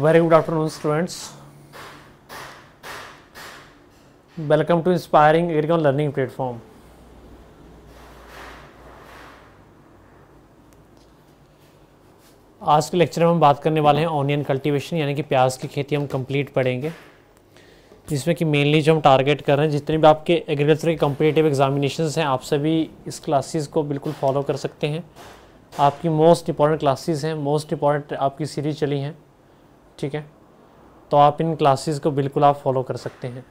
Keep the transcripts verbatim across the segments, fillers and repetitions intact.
Very good afternoon students, welcome to Inspiring Agricon learning platform. आज के lecture में हम बात करने वाले हैं ऑनियन कल्टीवेशन यानी कि प्याज की खेती हम कंप्लीट पढ़ेंगे, जिसमें कि मेनली जो हम टारगेट कर रहे हैं जितने भी आपके एग्रीकल्चर के कम्पिटिटिव एग्जामिनेशंस हैं, आप सभी इस क्लासेस को बिल्कुल फॉलो कर सकते हैं. आपकी मोस्ट इंपॉर्टेंट क्लासेस हैं, मोस्ट इंपॉर्टेंट आपकी सीरीज चली हैं, ठीक है, तो आप इन क्लासेस को बिल्कुल आप फॉलो कर सकते हैं.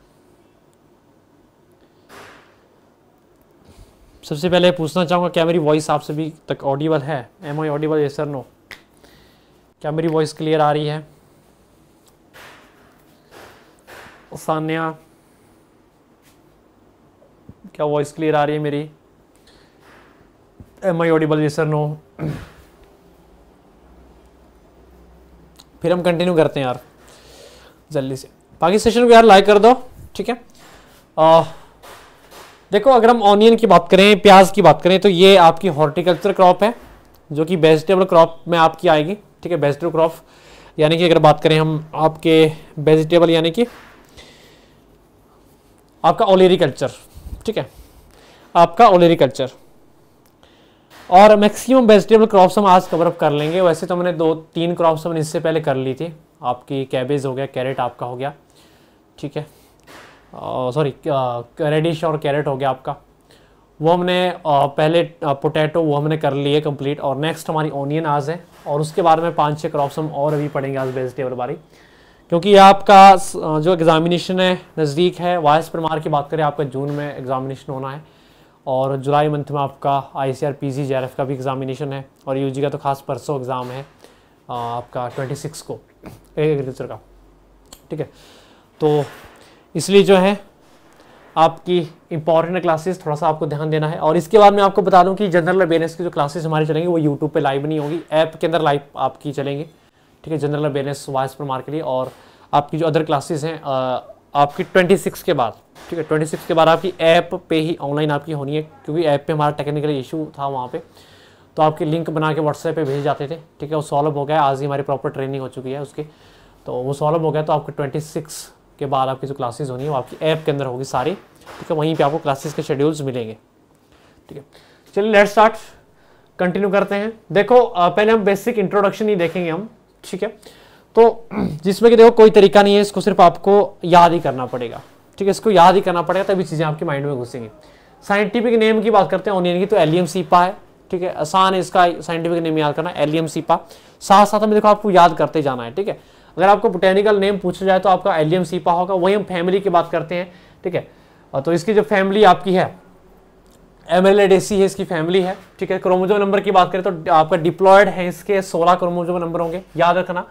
सबसे पहले पूछना चाहूँगा, क्या मेरी वॉइस आप सभी तक ऑडिबल है? Am I audible, yes sir no? क्या मेरी वॉइस क्लियर आ रही है? सान्या, क्या वॉइस क्लियर आ रही है मेरी? Am I audible, yes sir no? फिर हम कंटिन्यू करते हैं यार जल्दी से. बाकी सेशन को यार लाइक कर दो, ठीक है. आ, देखो, अगर हम ऑनियन की बात करें, प्याज की बात करें, तो ये आपकी हॉर्टिकल्चर क्रॉप है जो कि वेजिटेबल क्रॉप में आपकी आएगी, ठीक है. वेजिटेबल क्रॉप यानी कि अगर बात करें हम आपके वेजिटेबल यानी कि आपका ओलेरिकल्चर, ठीक है, आपका ओलेरिकल्चर. और मैक्सिमम वेजिटेबल क्रॉप्स हम आज कवरअप कर लेंगे. वैसे तो हमने दो तीन क्रॉप्स हमने इससे पहले कर ली थी, आपकी कैबेज हो गया, कैरेट आपका हो गया, ठीक है, सॉरी रेडिश और कैरेट हो गया आपका, वो हमने uh, पहले पोटैटो uh, वो हमने कर लिए कंप्लीट. और नेक्स्ट हमारी ऑनियन आज है, और उसके बाद में पाँच छः क्रॉप्स हम और अभी पढ़ेंगे आज वेजिटेबल बारी, क्योंकि ये आपका जो एग्जामिनेशन है नज़दीक है. वायस परमार की बात करें, आपका जून में एग्जामिनेशन होना है, और जुलाई मंथ में आपका I C R P G J R F का भी एग्जामिनेशन है, और यू जी का तो खास परसों एग्ज़ाम है आपका छब्बीस को एग्रीकल्चर का, ठीक है. तो इसलिए जो है आपकी इंपॉर्टेंट क्लासेस थोड़ा सा आपको ध्यान देना है. और इसके बाद मैं आपको बता दूं कि जनरल अवेयरनेस की जो क्लासेस हमारी चलेंगी वो यूट्यूब पे लाइव नहीं होगी, ऐप के अंदर लाइव आपकी चलेंगी, ठीक है, जनरल अवेयरनेस वायस परमार के लिए. और आपकी जो अदर क्लासेस हैं आपकी छब्बीस के बाद, ठीक है, छब्बीस के बाद आपकी ऐप पे ही ऑनलाइन आपकी होनी है, क्योंकि ऐप पे हमारा टेक्निकल इशू था वहाँ पे, तो आपके लिंक बना के व्हाट्सएप पे भेज जाते थे, ठीक है, वो सॉल्व हो गया. आज ही हमारी प्रॉपर ट्रेनिंग हो चुकी है उसकी, तो वो सॉल्व हो गया. तो आपके छब्बीस के बाद आपकी जो क्लासेज होनी है वो आपकी ऐप के अंदर होगी सारी, ठीक है, वहीं पर आपको क्लासेज के शेड्यूल्स मिलेंगे, ठीक है. चलिए लेट्स स्टार्ट, कंटिन्यू करते हैं. देखो, पहले हम बेसिक इंट्रोडक्शन ही देखेंगे हम, ठीक है, तो जिसमें कि देखो कोई तरीका नहीं है, इसको सिर्फ आपको याद ही करना पड़ेगा, ठीक है, इसको याद ही करना पड़ेगा तभी चीज़ें आपके माइंड में घुसेंगी. साइंटिफिक नेम की बात करते हैं ऑनियन की, तो एलियम सीपा है, ठीक है, आसान है इसका साइंटिफिक नेम याद करना, एलियम सीपा. साथ साथ में देखो आपको याद करते जाना है, ठीक है. अगर आपको बोटेनिकल नेम पूछा जाए तो आपका एलियम सीपा होगा. वहीं हम फैमिली की बात करते हैं, ठीक है, तो इसकी जो फैमिली आपकी है एमेलिडेसी है, इसकी फैमिली है, ठीक है. क्रोमोजोम नंबर की बात करें तो आपका डिप्लॉयड है, इसके सोलह क्रोमोजोम नंबर होंगे, याद रखना,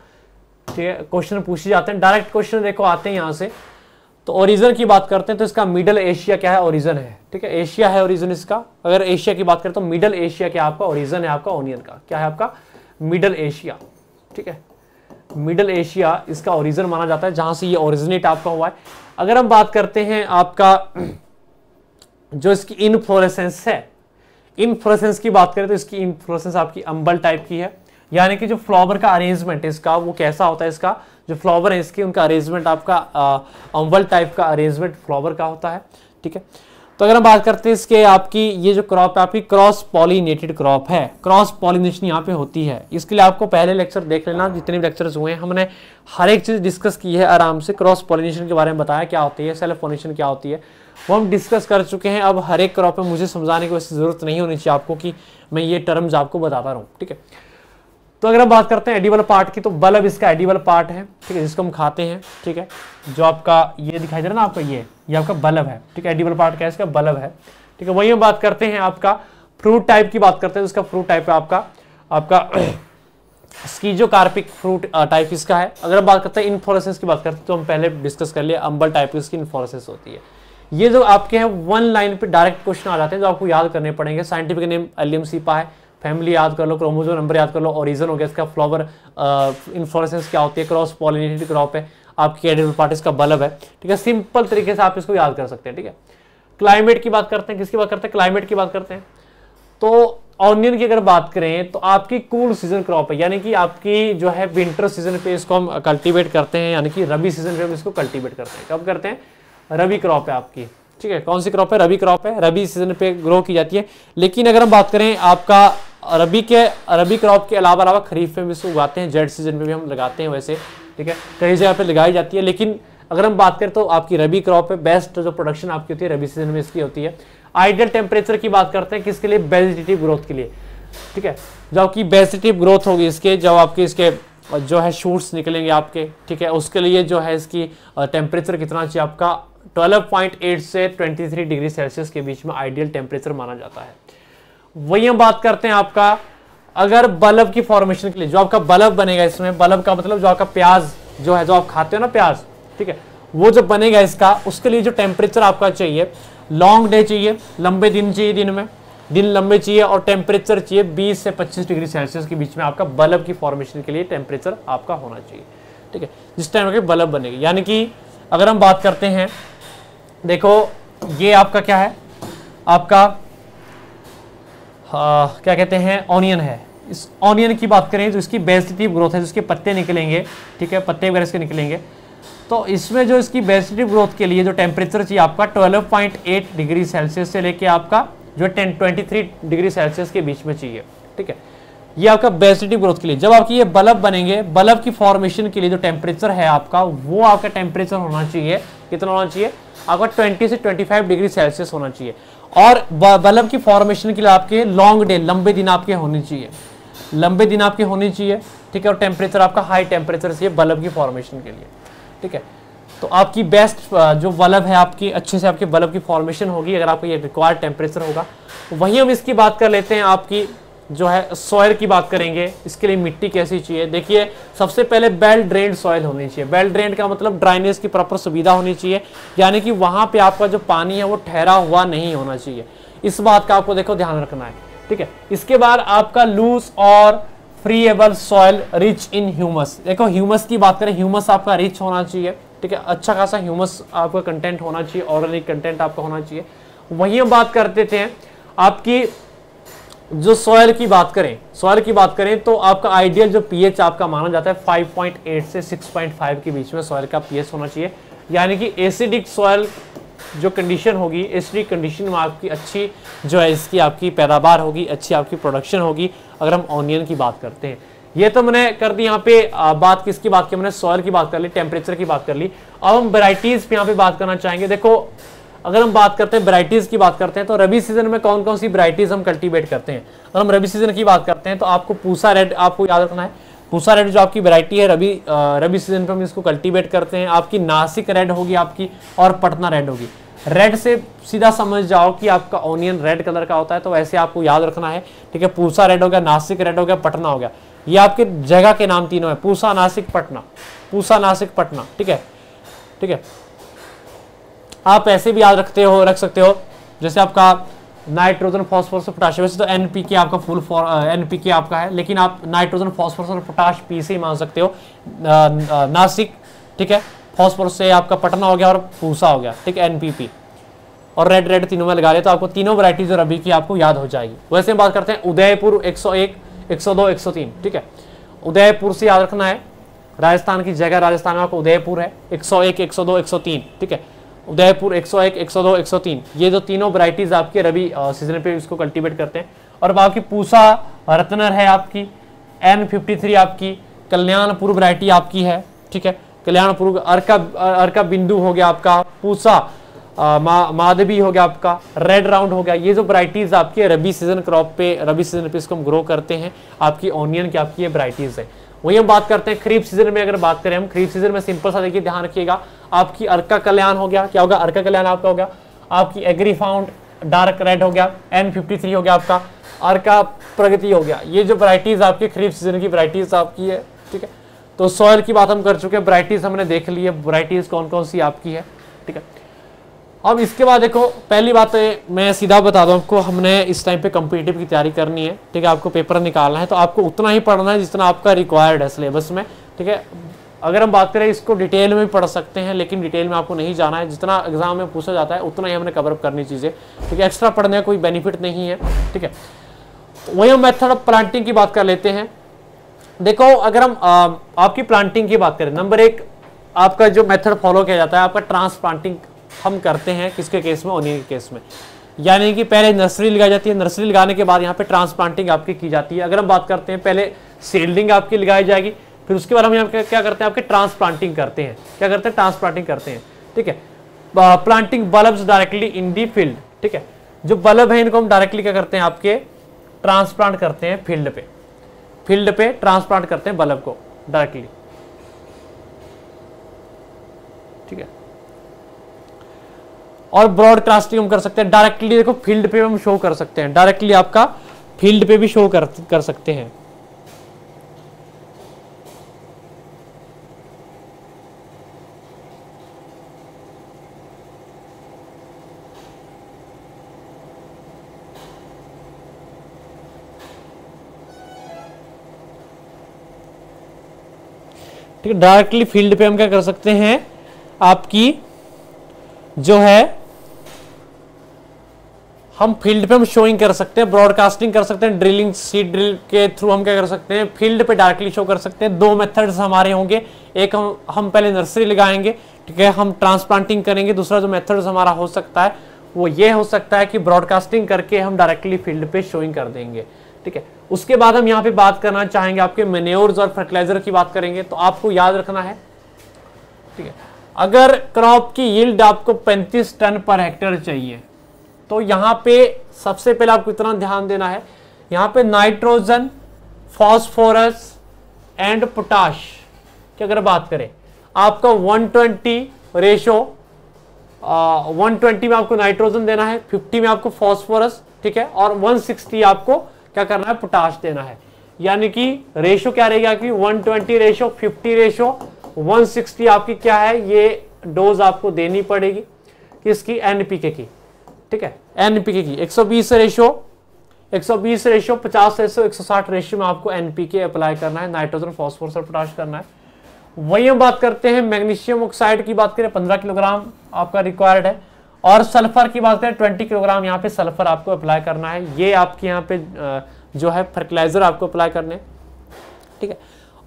ठीक है. क्वेश्चन पूछे जाते हैं, डायरेक्ट क्वेश्चन देखो आते हैं यहाँ से. तो ओरिजिन की बात करते हैं तो इसका मिडल एशिया क्या है, ओरिजिन है, ठीक है, एशिया है ओरिजिन इसका. अगर एशिया की बात करें तो मिडल एशिया क्या आपका ओरिजिन है, आपका ऑनियन का क्या है आपका मिडल एशिया, ठीक है, मिडल एशिया इसका ओरिजिन माना जाता है, जहां से ये ओरिजिनेट आपका हुआ है. अगर हम बात करते हैं आपका जो इसकी इनफ्लोरेसेंस है, इनफ्लोरेसेंस की बात करें तो इसकी इनफ्लोरेसेंस आपकी अम्बल टाइप की है, यानी कि जो फ्लावर का अरेंजमेंट इसका वो कैसा होता है, इसका जो फ्लावर है इसके उनका अरेंजमेंट आपका अम्बल टाइप का अरेंजमेंट फ्लावर का होता है, ठीक है. तो अगर हम बात करते हैं इसके आपकी ये जो क्रॉप है आपकी क्रॉस पॉलिनेटेड क्रॉप है, क्रॉस पॉलिनेशन यहाँ पे होती है. इसके लिए आपको पहले लेक्चर देख लेना, जितने भी लेक्चर्स हुए हैं हमने हर एक चीज़ डिस्कस की है आराम से. क्रॉस पॉलिनेशन के बारे में बताया क्या होती है, सेल्फ पॉलिनेशन क्या होती है, वो हम डिस्कस कर चुके हैं. अब हर एक क्रॉप में मुझे समझाने की वैसे जरूरत नहीं होनी चाहिए आपको कि मैं ये टर्म्स आपको बताता रहूँ, ठीक है. तो अगर हम बात करते हैं एडिबल पार्ट की, तो बल्ब इसका एडिबल पार्ट है, ठीक है, जिसको हम खाते हैं, ठीक है, जो आपका ये दिखाई दे रहा है ना आपका ये ये आपका बल्ब है, ठीक है, एडिबल पार्ट क्या है इसका बल्ब है, ठीक है. वही हम बात करते हैं आपका फ्रूट टाइप की बात करते हैं, इसका फ्रूट टाइप है आपका आपका स्कीजोकार्पिक फ्रूट टाइप इसका है. अगर हम बात करते हैं इन्फ्लोरेसेंस की बात करते हैं तो हम पहले डिस्कस कर लिए, अम्बल टाइप की इसकी इन्फ्लोरेसेंस होती है. ये जो आपके हैं वन लाइन पे डायरेक्ट क्वेश्चन आ जाते हैं जो आपको याद करने पड़ेंगे. साइंटिफिक नेम एलियम सीपा है, फैमिली याद कर लो, क्रोमोजोम नंबर याद कर लो, ओरिजिन हो गया इसका, फ्लावर इन्फ्लोरेसेंस क्या होती है, क्रॉस पॉलिनेटेड क्रॉप है, आपकी एडिबल पार्ट इसका बल्ब है, ठीक है. सिंपल तरीके से आप इसको याद कर सकते हैं, ठीक है. क्लाइमेट की बात करते हैं, किसकी बात करते हैं, क्लाइमेट की बात करते हैं, तो ऑनियन की अगर बात करें तो आपकी कूल सीजन क्रॉप है, यानी कि आपकी जो है विंटर सीजन पे इसको हम कल्टीवेट करते हैं, यानी कि रबी सीजन पे हम इसको कल्टीवेट करते हैं। कब करते हैं? रबी क्रॉप है आपकी, ठीक है। कौन सी क्रॉप है? रबी क्रॉप है, रबी सीजन पे ग्रो की जाती है। लेकिन अगर हम बात करें आपका रबी के रबी क्रॉप के अलावा अलावा खरीफ में भी इसको उगाते हैं, जेड सीजन में भी हम लगाते हैं वैसे, ठीक है, कई जगह पर लगाई जाती है। लेकिन अगर हम बात करें तो आपकी रबी क्रॉप है, बेस्ट जो प्रोडक्शन आपकी होती है रबी सीजन में इसकी होती है। आइडियल टेम्परेचर की बात करते हैं किसके लिए? वेजिटेटिव ग्रोथ के लिए, ठीक है। जब आपकी वेजिटेटिव ग्रोथ होगी इसके, जब आपके इसके जो है शूट्स निकलेंगे आपके, ठीक है, उसके लिए जो है इसकी टेम्परेचर कितना चाहिए आपका? बारह पॉइंट आठ से तेईस डिग्री सेल्सियस के बीच में आइडियल टेम्परेचर माना जाता है। वही हम बात करते हैं आपका अगर बल्ब की फॉर्मेशन के लिए, जो आपका बल्ब बनेगा इसमें, बल्ब का मतलब जो आपका प्याज जो है, जो आप खाते हो ना प्याज, ठीक है, वो जब बनेगा इसका, उसके लिए जो टेम्परेचर आपका चाहिए, लॉन्ग डे चाहिए, लंबे दिन चाहिए, दिन में दिन लंबे चाहिए, और टेम्परेचर चाहिए बीस से पच्चीस डिग्री सेल्सियस के बीच में आपका बल्ब की फॉर्मेशन के लिए टेम्परेचर आपका होना चाहिए, ठीक है, जिस टाइम के बल्ब बनेगी। यानी कि अगर हम बात करते हैं, देखो ये आपका क्या है, आपका आ, क्या कहते हैं, ऑनियन है। इस ऑनियन की बात करें तो इसकी वेजिटेटिव ग्रोथ है, जिसके पत्ते निकलेंगे, ठीक है, पत्ते वगैरह इसके निकलेंगे, तो इसमें जो इसकी वेजिटेटिव ग्रोथ के लिए जो टेम्परेचर चाहिए आपका बारह पॉइंट आठ डिग्री सेल्सियस से लेके आपका जो तेईस डिग्री सेल्सियस के बीच में चाहिए, ठीक है, ये आपका वेजिटेटिव ग्रोथ के लिए। जब आपकी ये बल्ब बनेंगे, बल्ब की फॉर्मेशन के लिए जो टेम्परेचर है आपका, वो आपका टेम्परेचर होना चाहिए, कितना होना चाहिए आपका? बीस से पच्चीस डिग्री सेल्सियस होना चाहिए। और बल्ब की फॉर्मेशन के लिए आपके लॉन्ग डे, लंबे दिन आपके होने चाहिए, लंबे दिन आपके होने चाहिए, ठीक है, और टेम्परेचर आपका हाई टेम्परेचर चाहिए बल्ब की फॉर्मेशन के लिए, ठीक है। तो आपकी बेस्ट जो बल्ब है आपकी, अच्छे से आपके बल्ब की फॉर्मेशन होगी अगर आपका ये रिक्वायर्ड टेम्परेचर होगा। वहीं हम इसकी बात कर लेते हैं आपकी जो है सॉयल की बात करेंगे, इसके लिए मिट्टी कैसी चाहिए। देखिए सबसे पहले वेल ड्रेन्ड सॉयल होनी चाहिए। वेल ड्रेन्ड का मतलब ड्राइनेस की प्रॉपर सुविधा होनी चाहिए, यानी कि वहाँ पे आपका जो पानी है वो ठहरा हुआ नहीं होना चाहिए, इस बात का आपको देखो ध्यान रखना है, ठीक है। इसके बाद आपका लूज और friable soil rich in humus. देखो ह्यूमस की बात करें, ह्यूमस आपका रिच होना चाहिए, ठीक है, अच्छा खासा ह्यूमस आपका कंटेंट होना चाहिए, ऑर्गेनिक कंटेंट आपका होना चाहिए। वहीं हम बात करते थे आपकी जो सॉयल की बात करें, सॉयल की बात करें तो आपका आइडियल जो पीएच आपका माना जाता है पाँच पॉइंट आठ से छह पॉइंट पाँच के बीच में सॉयल का पीएच होना चाहिए, यानी कि एसिडिक सॉयल जो कंडीशन होगी, एसिडिक कंडीशन में आपकी अच्छी जो है इसकी आपकी पैदावार होगी, अच्छी आपकी प्रोडक्शन होगी। अगर हम ऑनियन की बात करते हैं, ये तो मैंने कर दी यहाँ पे बात, किसकी बात की? मैंने सॉयल की बात कर ली, टेम्परेचर की बात कर ली। अब हम वैराइटीज़ पे यहाँ पे बात करना चाहेंगे। देखो अगर हम बात करते हैं वैराइटीज़ की बात करते हैं तो रबी सीजन में कौन कौन सी वैराइटीज़ हम कल्टीवेट करते हैं? अगर हम रबी सीजन की बात करते हैं तो आपको पूसा रेड आपको याद रखना है। पूसा रेड जो आपकी वैरायटी है रबी रबी सीजन पर हम इसको कल्टीवेट करते हैं। आपकी नासिक रेड होगी आपकी और पटना रेड होगी। रेड से सीधा समझ जाओ कि आपका ऑनियन रेड कलर का होता है, तो वैसे आपको याद रखना है, ठीक है। पूसा रेड हो गया, नासिक रेड हो गया, पटना हो गया, ये आपके जगह के नाम तीनों है, पूसा नासिक पटना, पूसा नासिक पटना, ठीक है, ठीक है। आप ऐसे भी याद रखते हो, रख सकते हो, जैसे आपका नाइट्रोजन फॉस्फोरस और पोटाश, वैसे तो एनपीके आपका फुल एनपीके आपका है, लेकिन आप नाइट्रोजन फॉस्फोरस और पोटाश पी से ही मान सकते हो नासिक, ठीक है, फॉस्फोरस से आपका पटना हो गया और पूसा हो गया, ठीक है, एनपीपी और रेड रेड तीनों में लगा ले तो आपको तीनों वैरायटीज रबी की आपको याद हो जाएगी। वैसे हम बात करते हैं उदयपुर एक सौ एक, एक सौ दो, एक सौ तीन, ठीक है। उदयपुर से याद रखना है, राजस्थान की जगह, राजस्थान में आपको उदयपुर है, एक सौ एक, एक सौ दो, एक सौ तीन, ठीक है। उदयपुर एक सौ एक, एक सौ दो, एक सौ तीन, ये जो तीनों वैरायटीज आपके रबी सीजन पे इसको कल्टीवेट करते हैं। और अब आपकी पूसा रत्नर है आपकी, एन फिफ्टी थ्री आपकी कल्याणपुर वैरायटी आपकी है, ठीक है, कल्याणपुर, अर्का अर्का बिंदु हो गया आपका, पूसा माधवी हो गया आपका, रेड राउंड हो गया। ये जो वैरायटीज आपके रबी सीजन क्रॉप पे, रबी सीजन पे इसको हम ग्रो करते हैं, आपकी ऑनियन की आपकी ये वैरायटीज है। वही हम बात करते हैं खरीफ सीजन में। अगर बात करें हम खरीफ सीजन में, सिंपल सा देखिए, ध्यान रखिएगा, आपकी अर्का कल्याण हो गया, क्या होगा? अर्का कल्याण आपका हो गया, आपकी एग्री फाउंड डार्क रेड हो गया, एन फिफ्टी थ्री हो गया आपका, अर्का प्रगति हो गया। ये जो वैरायटीज आपकी खरीफ सीजन की वैरायटीज आपकी है, ठीक है। तो सॉयल की बात हम कर चुके हैं, वैरायटीज हमने देख ली है, वैरायटीज कौन कौन सी आपकी है, ठीक है। अब इसके बाद देखो, पहली बात मैं सीधा बता दूं आपको, हमने इस टाइम पे कम्पिटिटिव की तैयारी करनी है, ठीक है, आपको पेपर निकालना है, तो आपको उतना ही पढ़ना है जितना आपका रिक्वायर्ड है सिलेबस में, ठीक है। अगर हम बात करें इसको डिटेल में भी पढ़ सकते हैं, लेकिन डिटेल में आपको नहीं जाना है, जितना एग्जाम में पूछा जाता है उतना ही हमने कवरअप करनी चीज़ें, ठीक है। एक्स्ट्रा पढ़ने का कोई बेनिफिट नहीं है, ठीक है। वही हम मेथड ऑफ प्लांटिंग की बात कर लेते हैं। देखो अगर हम आ, आपकी प्लांटिंग की बात करें, नंबर एक आपका जो मेथड फॉलो किया जाता है आपका ट्रांसप्लांटिंग हम करते हैं। किसके केस में? ओनियन के केस में, यानी कि पहले नर्सरी लगाई जाती है, नर्सरी लगाने के बाद यहाँ पे ट्रांसप्लांटिंग आपकी की जाती है। अगर हम बात करते हैं पहले सीडलिंग आपकी लगाई जाएगी, फिर उसके बाद हम यहाँ क्या करते हैं आपके ट्रांसप्लांटिंग करते हैं। क्या करते हैं? ट्रांसप्लांटिंग करते हैं। ठीक है, planting bulbs directly in the field. ठीक है, जो बल्ब है इनको हम डायरेक्टली क्या करते हैं आपके ट्रांसप्लांट करते हैं फील्ड पे, फील्ड पे ट्रांसप्लांट करते हैं बल्ब को डायरेक्टली। ठीक है, और ब्रॉडकास्टिंग हम कर सकते हैं डायरेक्टली। देखो फील्ड पे हम शो कर सकते हैं डायरेक्टली, आपका फील्ड पे भी शो कर, कर सकते हैं। ठीक है, डायरेक्टली फील्ड पे हम क्या कर सकते हैं आपकी जो है हम फील्ड पे हम शोइंग कर सकते हैं, ब्रॉडकास्टिंग कर सकते हैं, ड्रिलिंग सीड ड्रिल के थ्रू हम क्या कर सकते हैं फील्ड पे डायरेक्टली शो कर सकते हैं। दो मेथड्स हमारे होंगे, एक हम हम पहले नर्सरी लगाएंगे, ठीक है, हम ट्रांसप्लांटिंग करेंगे। दूसरा जो मेथड्स हमारा हो सकता है वो ये हो सकता है कि ब्रॉडकास्टिंग करके हम डायरेक्टली फील्ड पे शोइंग कर देंगे। ठीक है, उसके बाद हम यहाँ पे बात करना चाहेंगे आपके मेन्योर्स और फर्टिलाइजर की बात करेंगे। तो आपको याद रखना है, ठीक है, अगर क्रॉप की यील्ड आपको पैंतीस टन पर हेक्टेयर चाहिए तो यहाँ पे सबसे पहले आपको इतना ध्यान देना है, यहाँ पे नाइट्रोजन, फॉस्फोरस एंड पोटाश की अगर बात करें आपका one twenty ratio, one twenty में आपको नाइट्रोजन देना है, फिफ्टी में आपको फॉस्फोरस, ठीक है, और वन सिक्स्टी आपको क्या करना है पोटाश देना है। यानी कि रेशो क्या रहेगा कि one twenty ratio, fifty ratio, one sixty आपकी क्या है ये डोज आपको देनी पड़ेगी किसकी? एनपीके की। ठीक है, एनपीके की एक सौ बीस रेशो, एक सौ बीस रेशो, पचास रेशो, एक सौ साठ रेशो में आपको एनपीके अप्लाई करना है, नाइट्रोजन, फॉस्फोरस और पोटाश करना है। वही हम बात करते हैं मैग्नीशियम ऑक्साइड की बात करें पंद्रह किलोग्राम आपका रिक्वायर्ड है, और सल्फर की बात करें ट्वेंटी किलोग्राम यहाँ पे सल्फर आपको अप्लाई करना है। ये आपके यहाँ पे जो है फर्टिलाइजर आपको अप्लाई करने। ठीक है,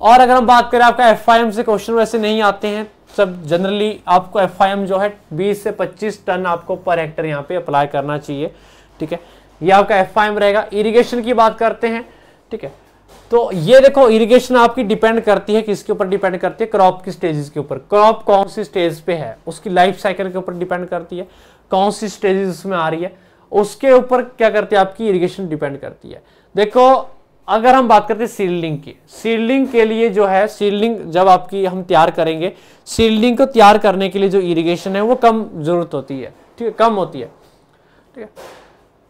और अगर हम बात करें आपका एफआईएम से क्वेश्चन वैसे नहीं आते हैं, सब जनरली आपको एफआईएम जो है बीस से पच्चीस टन आपको पर हेक्टर यहाँ पे अप्लाई करना चाहिए। ठीक है, ये आपका एफआईएम रहेगा। इरीगेशन की बात करते हैं, ठीक है, तो ये देखो इरीगेशन आपकी डिपेंड करती है किसके ऊपर? डिपेंड करती है क्रॉप की स्टेजेस के ऊपर, क्रॉप कौन सी स्टेज पे है उसकी लाइफ साइकिल के ऊपर डिपेंड करती है, कौन सी स्टेजेस उसमें आ रही है उसके ऊपर क्या करती है आपकी इरीगेशन डिपेंड करती है। देखो अगर हम बात करते हैं सीडलिंग की, सीडलिंग के लिए जो है सीडलिंग जब आपकी हम तैयार करेंगे, सीडलिंग को तैयार करने के लिए जो इरीगेशन है वो कम जरूरत होती है, ठीक है, कम होती है। ठीक है,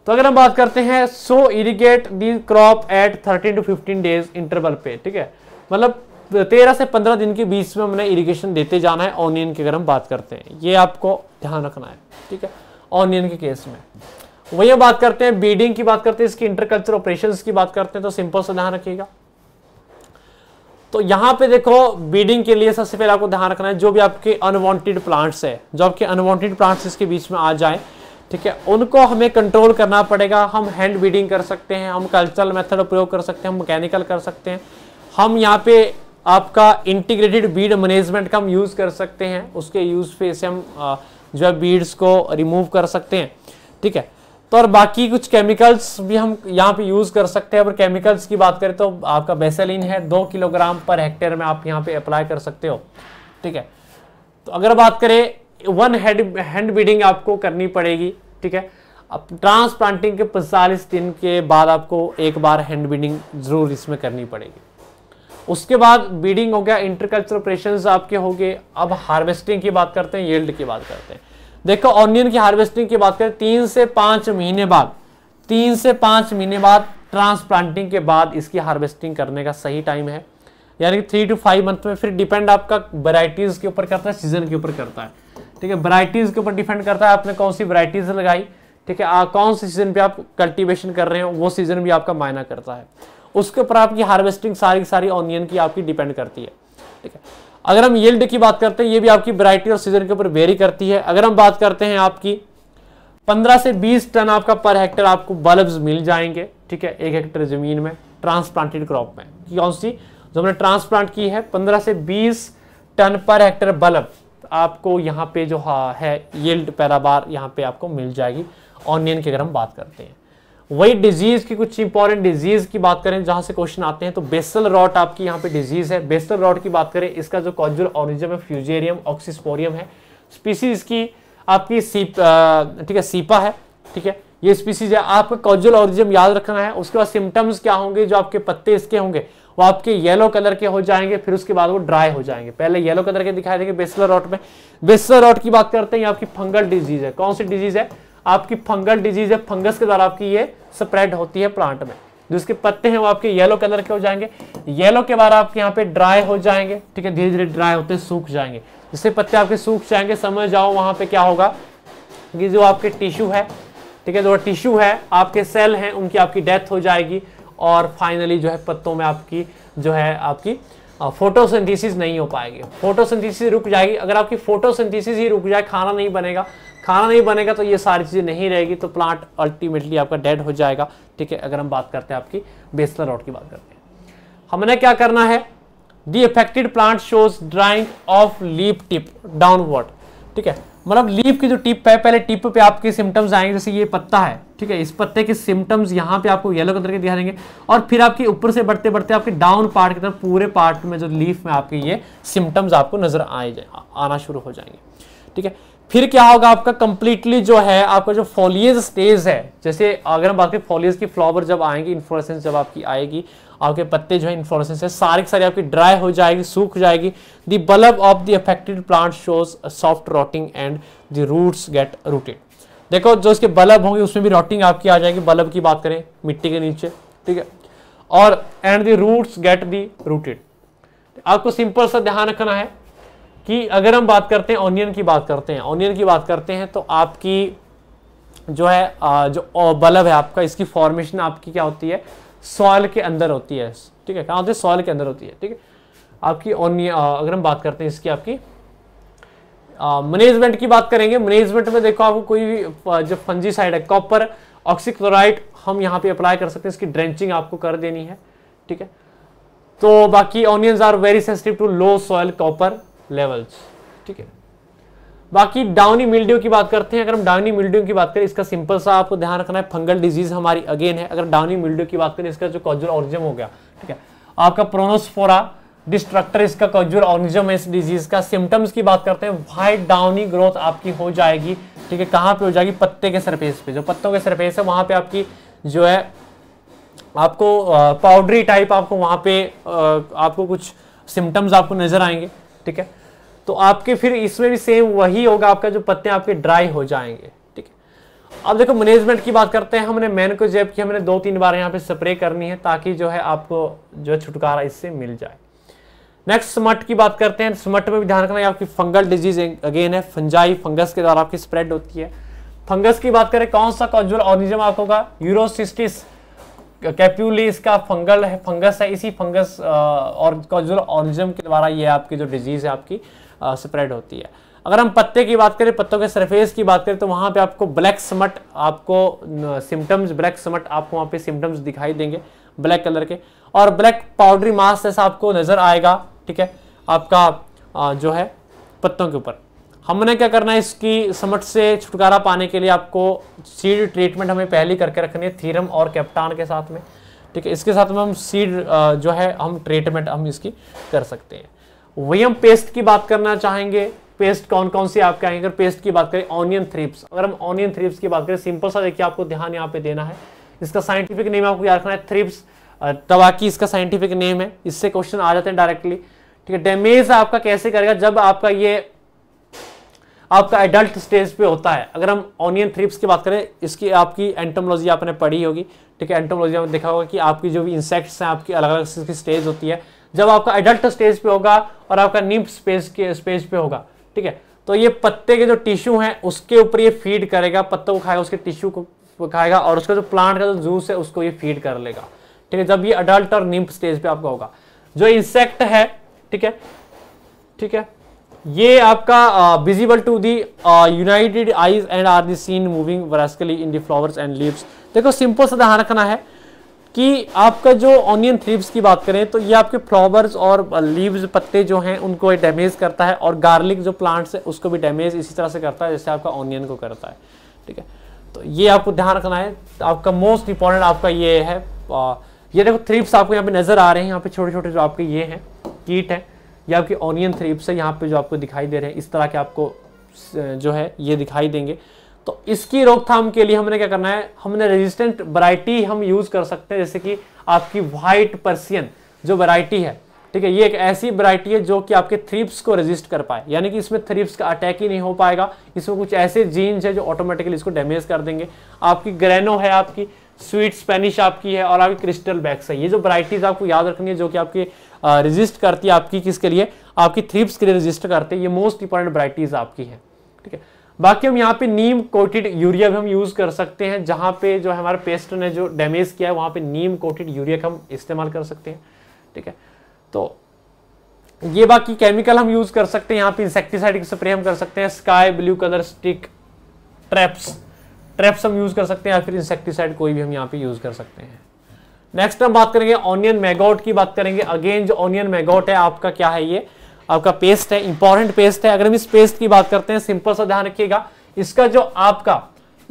तो अगर हम बात करते हैं so irrigate the crop at thirteen to fifteen days interval पे। ठीक है, मतलब तेरह से पंद्रह दिन के बीच में हमने इरिगेशन देते जाना है ऑनियन की अगर हम बात करते हैं, ये आपको ध्यान रखना है। ठीक है, ऑनियन के केस में वही बात करते हैं बीडिंग की बात करते हैं, इसकी इंटरकल्चर ऑपरेशंस की बात करते हैं, तो सिंपल से ध्यान रखिएगा। तो यहाँ पे देखो बीडिंग के लिए सबसे पहले आपको ध्यान रखना है जो भी आपके अनवांटेड प्लांट्स है, जो आपके अनवांटेड प्लांट्स इसके बीच में आ जाए, ठीक है, उनको हमें कंट्रोल करना पड़ेगा। हम हैंड बीडिंग कर सकते हैं, हम कल्चरल मेथड प्रयोग कर सकते हैं, हम मैकेनिकल कर सकते हैं, हम यहाँ पे आपका इंटीग्रेटेड बीड मैनेजमेंट का हम यूज़ कर सकते हैं, उसके यूज़ पे से हम जो है बीड्स को रिमूव कर सकते हैं। ठीक है, तो और बाकी कुछ केमिकल्स भी हम यहाँ पे यूज़ कर सकते हैं। अगर केमिकल्स की बात करें तो आपका बेसिलिन है, दो किलोग्राम पर हेक्टेयर में आप यहाँ पे अप्लाई कर सकते हो। ठीक है, तो अगर बात करें वन हेड हैंड बीडिंग आपको करनी पड़ेगी। ठीक है, अब ट्रांसप्लांटिंग के पैंतालीस दिन के बाद आपको एक बार हैंड बीडिंग जरूर इसमें करनी पड़ेगी। उसके बाद बीडिंग हो गया, इंटरकल्चर ऑपरेशंस आपके हो गए। अब हार्वेस्टिंग की बात करते हैं, यील्ड की बात करते हैं। देखो ऑनियन की हार्वेस्टिंग की बात करें तीन से पाँच महीने बाद, तीन से पाँच महीने बाद ट्रांसप्लांटिंग के बाद इसकी हार्वेस्टिंग करने का सही टाइम है, यानी कि थ्री टू फाइव मंथ में। फिर डिपेंड आपका वैरायटीज़ के ऊपर करता है, सीजन के ऊपर करता है। ठीक है, वैरायटीज़ के ऊपर डिपेंड करता है आपने कौन सी वैरायटीज़ लगाई। ठीक है, आ, कौन सी सीज़न पे आप कल्टीवेशन कर रहे हो वो सीज़न भी आपका मायना करता है। उसके ऊपर आपकी हार्वेस्टिंग सारी की सारी ऑनियन की आपकी डिपेंड करती है। ठीक है, अगर हम यील्ड की बात करते हैं ये भी आपकी वैरायटी और सीज़न के ऊपर वेरी करती है। अगर हम बात करते हैं आपकी पंद्रह से बीस टन आपका पर हेक्टर आपको बल्ब्स मिल जाएंगे, ठीक है, एक हेक्टर जमीन में ट्रांसप्लांटेड क्रॉप में। कौन सी जो हमने ट्रांसप्लांट की है, पंद्रह से बीस टन पर हेक्टर बल्ब आपको यहाँ पे जो है यील्ड पैदावार यहाँ पे आपको मिल जाएगी ऑनियन की अगर हम बात करते हैं। वही डिजीज की कुछ इंपॉर्टेंट डिजीज की बात करें जहां से क्वेश्चन आते हैं, तो बेसल रॉट आपकी यहाँ पे डिजीज है। बेसल रॉट की बात करें, इसका जो कॉजुअल ऑरिजम है फ्यूजेरियम ऑक्सीस्पोरियम है। स्पीसीज की आपकी सीप ठीक है सीपा है, ठीक है, ये स्पीसीज है। आपका कॉजुअल ऑरिजम याद रखना है। उसके बाद सिम्टम्स क्या होंगे, जो आपके पत्ते इसके होंगे वो आपके येलो कलर के हो जाएंगे, फिर उसके बाद वो ड्राई हो जाएंगे। पहले येलो कलर के दिखाई देंगे बेसल रॉट में। बेसल रॉट की बात करते हैं, आपकी फंगल डिजीज है। कौन सी डिजीज है? आपकी फंगल डिजीज है। फंगस के द्वारा आपकी ये स्प्रेड होती है प्लांट में। जिसके पत्ते हैं वो आपके येलो कलर के हो जाएंगे, येलो के बाद आपके यहाँ पे ड्राई हो जाएंगे, ठीक है, धीरे धीरे ड्राई होते सूख जाएंगे। जिससे पत्ते आपके सूख जाएंगे, समझ जाओ वहाँ पे क्या होगा कि जो आपके टिश्यू है, ठीक है, जो टिश्यू है आपके सेल हैं उनकी आपकी डेथ हो जाएगी और फाइनली जो है पत्तों में आपकी जो है आपकी फोटोसिंथेसिस नहीं हो पाएगी, फोटोसिंथेसिस रुक जाएगी। अगर आपकी फोटोसिंथेसिस ही रुक जाए, खाना नहीं बनेगा, खाना नहीं बनेगा तो ये सारी चीज़ें नहीं रहेगी, तो प्लांट अल्टीमेटली आपका डेड हो जाएगा, ठीक है। अगर हम बात करते हैं आपकी बेसल रॉट की बात करते हैं, हमने क्या करना है, the affected plant shows drying of leaf tip downward, ठीक है, मतलब लीफ की जो टिप है, पहले टिप पे आपके सिम्टम्स आएंगे। जैसे ये पत्ता है, ठीक है, इस पत्ते के सिम्टम्स यहाँ पे आपको येलो कलर के दिखा देंगे और फिर आपके ऊपर से बढ़ते बढ़ते आपके डाउन पार्ट की तरफ पूरे पार्ट में जो लीफ में आपके ये सिम्टम्स आपको नजर आए आना शुरू हो जाएंगे, ठीक है। फिर क्या होगा आपका कंप्लीटली जो है आपका जो फॉलियज स्टेज है, जैसे अगर हम बात करें फॉलियज की, फ्लावर जब आएंगी, इन्फ्लोरेसेंस जब आपकी आएगी, आपके पत्ते जो है इन्फ्लोरेसेंस है सारी की सारी आपकी ड्राई हो जाएगी, सूख जाएगी। The bulb of the affected plant shows soft rotting and the roots get rooted. देखो जो इसके बल्ब होंगे उसमें भी रॉटिंग आपकी आ जाएगी, बल्ब की बात करें मिट्टी के नीचे, ठीक है, और and the roots get the rooted. आपको सिंपल सा ध्यान रखना है कि अगर हम बात करते हैं ऑनियन की बात करते हैं ऑनियन की बात करते हैं तो आपकी जो है जो बल्ब है आपका, इसकी फॉर्मेशन आपकी क्या होती है, सॉइल के अंदर होती है, ठीक है, कहाँ होती है, सॉइल के अंदर होती है, ठीक है। आपकी ऑनियन अगर हम बात करते हैं इसकी आपकी मैनेजमेंट की बात करेंगे, मैनेजमेंट में देखो आपको कोई भी जो फंजीसाइड है कॉपर ऑक्सीक्लोराइड हम यहाँ पे अप्लाई कर सकते हैं, इसकी ड्रेंचिंग आपको कर देनी है, ठीक है। तो बाकी onions are very sensitive to low soil copper levels, ठीक है। बाकी डाउनी मिल्ड्यू की बात करते हैं, अगर हम डाउनी मिल्ड्यू की बात करें, इसका सिंपल सा आपको ध्यान रखना है, फंगल डिजीज हमारी अगेन है। अगर डाउनी मिल्ड्यू की बात करें, इसका जो कॉजुअल ऑर्गेनिज्म हो गया, ठीक है, आपका पेरोनोस्पोरा डिस्ट्रक्टर इसका कॉजुअल ऑर्गेनिज्म है इस डिजीज का। सिम्टम्स की बात करते हैं, वाइट डाउनी ग्रोथ आपकी हो जाएगी, ठीक है, कहाँ पे हो जाएगी, पत्ते के सरफेस पे, जो पत्तों के सरफेस है वहाँ पे आपकी जो है आपको पाउडरी टाइप आपको वहाँ पे आपको कुछ सिम्टम्स आपको नजर आएंगे, ठीक है। तो आपके फिर इसमें भी सेम वही होगा, आपका जो पत्ते आपके ड्राई हो जाएंगे, ठीक है। अब देखो मैनेजमेंट की बात करते हैं, हमने मैनकोजेब की हमने दो तीन बार यहाँ पे स्प्रे करनी है ताकि जो है आपको जो छुटकारा इससे मिल जाए। नेक्स्ट स्मट की बात करते हैं, स्मट में भी ध्यान रखना है, आपकी फंगल डिजीज अगेन है, फंजाई फंगस के द्वारा आपकी स्प्रेड होती है। फंगस की बात करें, कौन सा कॉजुअल ऑर्गेनिज्म आपको होगा, यूरोसिस्टिस कैप्यूली इसका फंगल है, फंगस है, इसी फंगस और कॉजुअल ऑर्गेनिज्म के द्वारा ये आपकी जो डिजीज है आपकी स्प्रेड होती है। अगर हम पत्ते की बात करें, पत्तों के सरफेस की बात करें, तो वहाँ पे आपको ब्लैक स्मट आपको सिम्टम्स ब्लैक स्मट आपको वहाँ पे सिम्टम्स दिखाई देंगे ब्लैक कलर के, और ब्लैक पाउडरी मास जैसा आपको नजर आएगा, ठीक है, आपका जो है पत्तों के ऊपर। हमने क्या करना है, इसकी समझ से छुटकारा पाने के लिए आपको सीड ट्रीटमेंट हमें पहली करके रखनी है, थीरम और कैप्टान के साथ में, ठीक है, इसके साथ में हम सीड जो है हम ट्रीटमेंट हम इसकी कर सकते हैं। वही हम पेस्ट की बात करना चाहेंगे, पेस्ट कौन कौन सी आपके आएंगे, अगर पेस्ट की बात करें ऑनियन थ्रिप्स, अगर हम ऑनियन थ्रिप्स की बात करें, सिंपल सा देखिए आपको ध्यान यहाँ पे देना है, इसका साइंटिफिक नेम आपको याद रखना है, थ्रिप्स तबाकी इसका साइंटिफिक नेम है, इससे क्वेश्चन आ जाते हैं डायरेक्टली, ठीक है। डैमेज आपका कैसे करेगा, जब आपका ये आपका एडल्ट स्टेज पे होता है। अगर हम ऑनियन थ्रिप्स की बात करें, इसकी आपकी एंटोमोलॉजी आपने पढ़ी होगी, ठीक है, एंटोमोलॉजी में देखा होगा कि आपकी जो भी इंसेक्ट्स हैं आपकी अलग अलग स्टेज होती है। जब आपका एडल्ट स्टेज पे होगा और आपका निम्फ स्पेस के स्पेज पे होगा, ठीक है, तो ये पत्ते के जो टिश्यू हैं उसके ऊपर ये फीड करेगा, पत्तों को खाएगा, उसके टिश्यू को खाएगा और उसका जो प्लांट का जो जूस है उसको ये फीड कर लेगा, ठीक है, जब ये अडल्ट और निम्फ स्टेज पे आपका होगा। जो इंसेक्ट है, ठीक है, ठीक है, ये आपका visible to the United eyes and are the seen moving वरास्कली in the flowers and leaves. देखो सिंपल सा ध्यान रखना है कि आपका जो ऑनियन थ्रिप्स की बात करें तो ये आपके फ्लावर्स और लीव्स पत्ते जो हैं उनको डैमेज करता है, और गार्लिक जो प्लांट्स है उसको भी डैमेज इसी तरह से करता है जैसे आपका ऑनियन को करता है। ठीक है, तो ये आपको ध्यान रखना है। आपका मोस्ट इंपॉर्टेंट आपका ये है, ये देखो थ्रिप्स आपको यहाँ पे नजर आ रहे हैं, यहाँ पे छोटे छोटे जो आपके ये हैं कीट हैं, ये आपके ऑनियन थ्रिप्स है यहाँ पे जो आपको दिखाई दे रहे हैं, इस तरह के आपको जो है ये दिखाई देंगे। तो इसकी रोकथाम के लिए हमने क्या करना है, हमने रेजिस्टेंट वैरायटी हम यूज कर सकते हैं, जैसे कि आपकी व्हाइट पर्सियन जो वैरायटी है। ठीक है, ये एक ऐसी वैरायटी है जो कि आपके थ्रिप्स को रेजिस्ट कर पाए, यानी कि इसमें थ्रिप्स का अटैक ही नहीं हो पाएगा। इसमें कुछ ऐसे जीन्स है जो ऑटोमेटिकली इसको डैमेज कर देंगे। आपकी ग्रेनो है, आपकी स्वीट स्पेनिश आपकी है, और आपकी क्रिस्टल बैक्स है। ये जो वैरायटीज आपको याद रखनी है जो कि आपकी रेजिस्ट करती है, आपकी किसके लिए, आपकी थ्रिप्स के लिए रेजिस्ट करते हैं। ये मोस्ट इंपॉर्टेंट वैरायटीज आपकी है। ठीक है, बाकी हम यहाँ पे नीम कोटेड यूरिया भी हम यूज कर सकते हैं, जहाँ पे जो हमारे पेस्ट ने जो डैमेज किया है वहाँ पे नीम कोटेड यूरिया का हम इस्तेमाल कर सकते हैं। ठीक है, तो ये बाकी केमिकल हम यूज कर सकते हैं। यहाँ पे इंसेक्टिसाइड स्प्रे हम कर सकते हैं, sky blue colour stick traps traps हम यूज कर सकते हैं, या फिर इंसेक्टिसाइड कोई भी हम यहाँ पे यूज कर सकते हैं। नेक्स्ट हम बात करेंगे ऑनियन मैगॉट की बात करेंगे। अगेन जो ऑनियन मैगॉट है आपका क्या है, ये आपका पेस्ट है, इंपॉर्टेंट पेस्ट है। अगर हम इस पेस्ट की बात करते हैं, सिंपल सा ध्यान रखिएगा, इसका जो आपका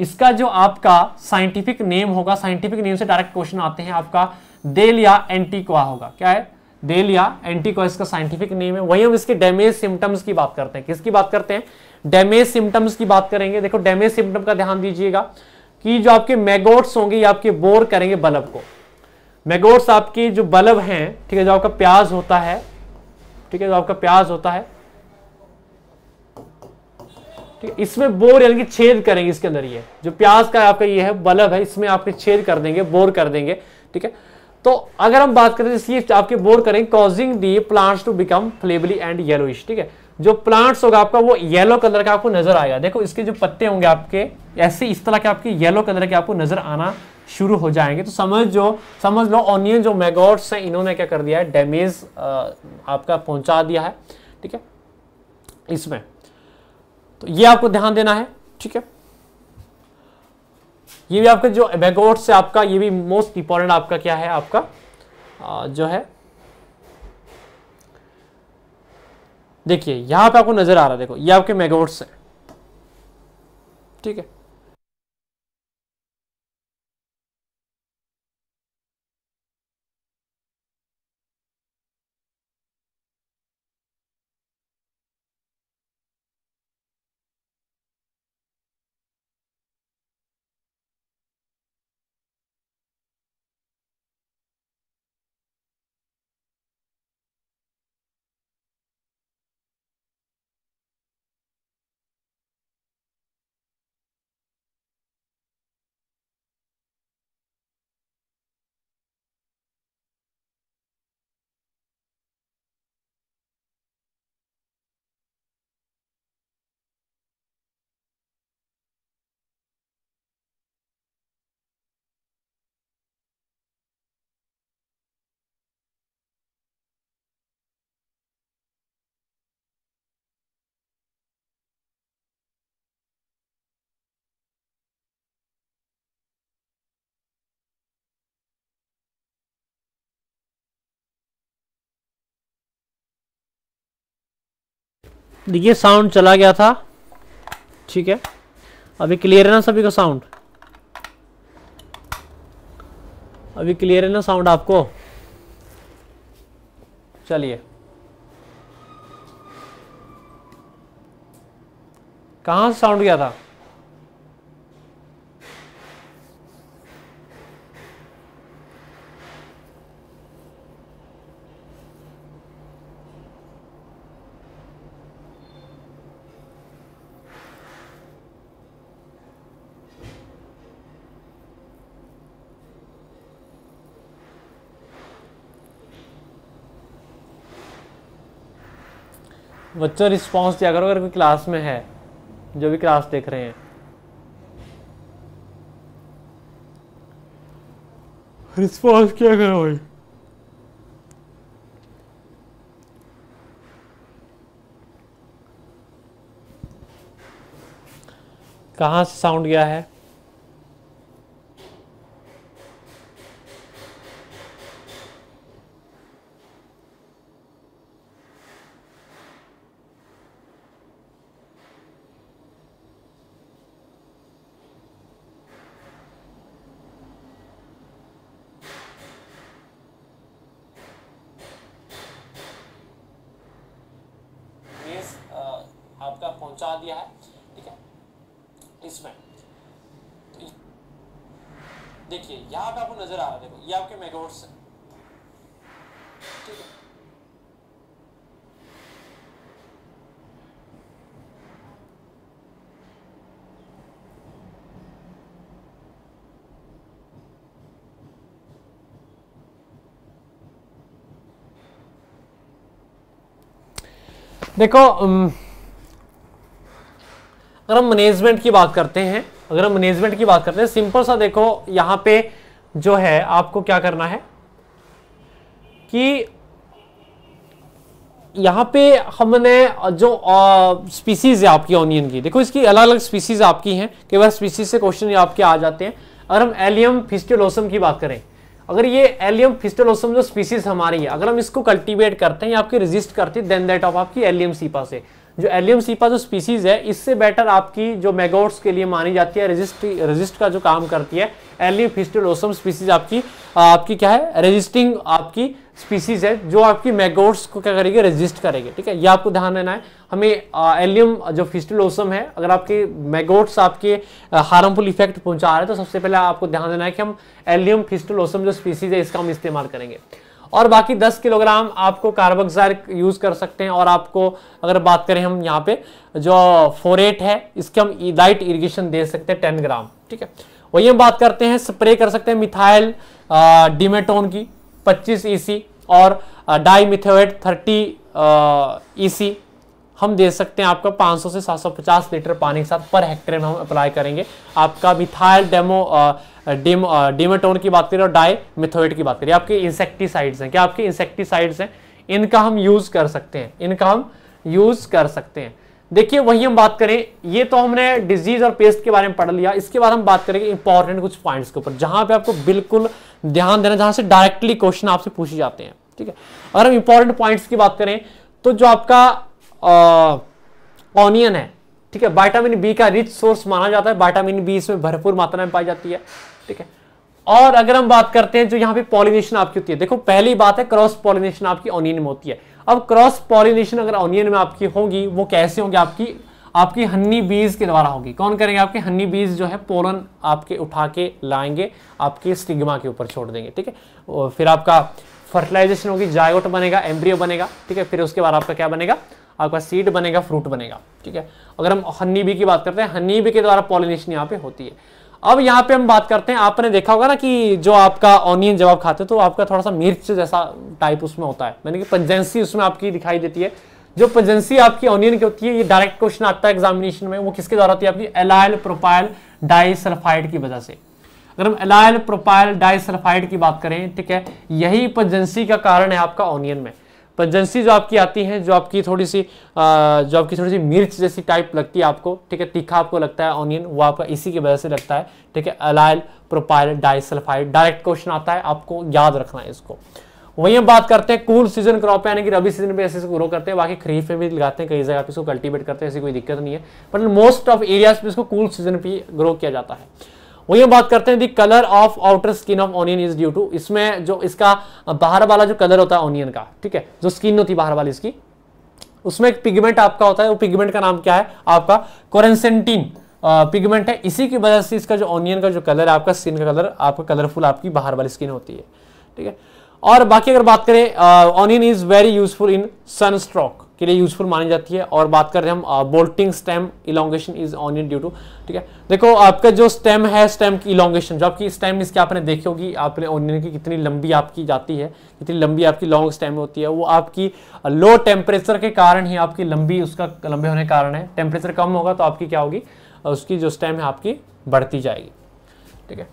इसका जो आपका साइंटिफिक नेम होगा, साइंटिफिक नेम से डायरेक्ट क्वेश्चन आते हैं, आपका डेलिया एंटिक्वा होगा। क्या है, डेलिया एंटिक्वा इसका साइंटिफिक नेम है। वहीं हम इसके डैमेज सिम्टम्स की बात करते हैं, किसकी बात करते हैं, डैमेज सिम्टम्स की बात करेंगे। देखो डैमेज सिम्टम का ध्यान दीजिएगा कि जो आपके मैगोट्स होंगे ये आपके बोर करेंगे बल्ब को। मैगोट्स आपके जो बल्ब हैं, ठीक है, जो आपका प्याज होता है, ठीक है, जो आपका प्याज होता है, ठीक है, इसमें बोर यानी कि छेद करेंगे। इसके अंदर ये जो प्याज का आपका ये है बल्ब है, इसमें आपके छेद कर देंगे, बोर कर देंगे। ठीक है, तो अगर हम बात करें ये आपके बोर करेंगे, causing the plants to become flabbily and yellowish. ठीक है, जो प्लांट्स होगा आपका वो येलो कलर का आपको नजर आएगा। देखो इसके जो पत्ते होंगे आपके ऐसे इस तरह के आपके येलो कलर के आपको नजर आना शुरू हो जाएंगे। तो समझ जो समझ लो ऑनियन जो मैगॉट्स हैं इन्होंने क्या कर दिया है, डैमेज आपका पहुंचा दिया है। ठीक है, इसमें तो ये आपको ध्यान देना है। ठीक है, ये भी आपका जो मैगॉट्स है आपका ये भी मोस्ट इंपॉर्टेंट आपका क्या है, आपका आ, जो है देखिए यहां पे आपको नजर आ रहा है। देखो ये आपके मैगॉट्स है। ठीक है, देखिए साउंड चला गया था। ठीक है, अभी क्लियर है ना सभी को साउंड, अभी क्लियर है ना साउंड आपको। चलिए कहाँ से साउंड गया था, बच्चों रिस्पांस दिया करो अगर कोई क्लास में है, जो भी क्लास देख रहे हैं रिस्पांस क्या करो भाई। कहाँ से साउंड गया है? आपका पहुंचा दिया है, ठीक है। इसमें देखिए यहाँ पे आपको नजर आ रहा है, देखो ये आपके मेगाहर्ट्ज़ है, ठीक है। देखो उम, अगर हम मैनेजमेंट की बात करते हैं अगर हम मैनेजमेंट की बात करते हैं सिंपल सा देखो, यहाँ पे जो है आपको क्या करना है कि यहाँ पे हमने जो स्पीसीज है आपकी ऑनियन की, देखो इसकी अलग अलग स्पीसीज आपकी हैं, कई बार स्पीसीज से क्वेश्चन आपके आ जाते हैं। अगर हम एलियम फिस्टुलोसम की बात करें, अगर ये एलियम फिस्टुलोसम जो स्पीसीज हमारी है, अगर हम इसको कल्टीवेट करते हैं या आपकी रजिस्ट करते हैं, देन दैट ऑफ आपकी एलियम सीपा से, जो एलियम सीपा जो स्पीसीज है इससे बेटर आपकी जो मेगाहर्ट्ज़ के लिए मानी जाती है, रजिस्ट रजिस्ट का जो काम करती है एलियम फिस्टुलोसम स्पीसीज आपकी आपकी क्या है रजिस्टिंग आपकी स्पीसीज है, जो आपकी मेगाहर्ट्ज़ को क्या करेगी रजिस्ट करेगी, ठीक है। ये आपको ध्यान देना है। हमें एलियम जो फिस्टुलोसम है, अगर आपके मेगाहर्ट्ज़ आपके हार्मफुल इफेक्ट पहुंचा रहे हैं तो सबसे पहले आपको ध्यान देना है कि हम एलियम फिस्टुलोसम जो स्पीसीज है इसका हम इस्तेमाल करेंगे, और बाकी दस किलोग्राम आपको कार्बोक्साइल यूज कर सकते हैं। और आपको अगर बात करें हम यहाँ पे जो फोरेट है इसके हम लाइट इरिगेशन दे सकते हैं दस ग्राम, ठीक है। वही हम बात करते हैं, स्प्रे कर सकते हैं मिथाइल डिमेटोन की पच्चीस ई सी और डाईमिथोएट तीस ई सी हम दे सकते हैं आपका पाँच सौ से सात सौ पचास लीटर पानी के साथ पर हेक्टेयर में हम अप्लाई करेंगे। आपका मिथाइल डेमो डिम डिमेटोन की बात करें और डाई मिथोएट की बात करें, आपके इंसेक्टिसाइड्स हैं, क्या आपके इंसेक्टिसाइड्स हैं, इनका हम यूज़ कर सकते हैं इनका हम यूज़ कर सकते हैं। देखिए वही हम बात करें, ये तो हमने डिजीज़ और पेस्ट के बारे में पढ़ लिया, इसके बाद हम बात करेंगे इंपॉर्टेंट कुछ पॉइंट्स के ऊपर जहाँ पे आपको बिल्कुल ध्यान देना, जहाँ से डायरेक्टली क्वेश्चन आपसे पूछे जाते हैं, ठीक है। अगर हम इंपॉर्टेंट पॉइंट्स की बात करें तो जो आपका ऑनियन है, ठीक है, विटामिन बी का रिच सोर्स माना जाता है, विटामिन बी इसमें भरपूर मात्रा में पाई जाती है, ठीक है। और अगर हम बात करते हैं जो यहाँ पे पॉलिनेशन आपकी होती है, देखो पहली बात है क्रॉस पॉलिनेशन आपकी ऑनियन में होती है। अब क्रॉस पॉलिनेशन अगर ऑनियन में आपकी होगी वो कैसे होगी, आपकी आपकी हनी बीज के द्वारा होगी। कौन करेंगे? आपके हनी बीज जो है पोलन आपके उठा के लाएंगे, आपके स्टिग्मा के ऊपर छोड़ देंगे, ठीक है। फिर आपका फर्टिलाइजेशन होगी, जायगोट बनेगा, एम्ब्रियो बनेगा, ठीक है। फिर उसके बाद आपका क्या बनेगा, आपका सीड बनेगा, फ्रूट बनेगा, ठीक है। अगर हम हनी बी की बात करते हैं, हनी बी के द्वारा पॉलिनेशन यहाँ पे होती है। अब यहाँ पे हम बात करते हैं, आपने देखा होगा ना कि जो आपका ऑनियन जब आप खाते हो तो आपका थोड़ा सा मिर्च जैसा टाइप उसमें होता है, यानी कि पंजेंसी उसमें आपकी दिखाई देती है। जो पंजेंसी आपकी ऑनियन की होती है, ये डायरेक्ट क्वेश्चन आता है एग्जामिनेशन में, वो किसके द्वारा होती है आपकी एलाइल प्रोपाइल डाइसल्फाइड की वजह से। अगर हम एलाइल प्रोपाइल डाइसल्फाइड की बात करें, ठीक है, यही पंजेंसी का कारण है आपका ऑनियन में। पंजेंसी जो आपकी आती है, जो आपकी थोड़ी सी जो आपकी थोड़ी सी मिर्च जैसी टाइप लगती है आपको, ठीक है, तीखा आपको लगता है ऑनियन, वो आपका इसी की वजह से लगता है, ठीक है, allyl propyl disulphide. Direct question आता है, आपको याद रखना है इसको। वहीं हम बात करते हैं कूल सीजन क्रॉप, यानी कि रबी सीजन पे ऐसे इसको ग्रो करते हैं, बाकी खरीफ में भी लगाते हैं, कई जगह इसको कल्टीवेट करते हैं, ऐसी कोई दिक्कत नहीं है, पर मोस्ट ऑफ एरियाज पे इसको कूल सीजन पे ग्रो किया जाता है। वही हम बात करते हैं the colour of outer skin of onion is due to, इसमें जो इसका बाहर वाला जो कलर होता है ऑनियन का, ठीक है, जो स्किन होती है बाहर वाली इसकी, उसमें एक पिगमेंट आपका होता है, वो पिगमेंट का नाम क्या है आपका क्वेरसेंटिन पिगमेंट है। इसी की वजह से इसका जो ऑनियन का जो कलर है आपका स्किन का कलर आपका कलरफुल आपकी बाहर वाली स्किन होती है, ठीक है। और बाकी अगर बात करें onion is very useful in sunstroke के लिए यूजफुल मानी जाती है। और बात कर रहे हैं हम bolting stem elongation is onion due to, ठीक है। देखो आपका जो स्टेम है, स्टेम की इलोंगेशन, जो आपकी स्टेम इसकी आपने देखी होगी, आपने ऑनियन की कितनी लंबी आपकी जाती है, कितनी लंबी आपकी लॉन्ग स्टेम होती है, वो आपकी लो टेम्परेचर के कारण ही आपकी लंबी उसका लंबे होने के कारण है। टेम्परेचर कम होगा तो आपकी क्या होगी, उसकी जो स्टेम है आपकी बढ़ती जाएगी, ठीक है।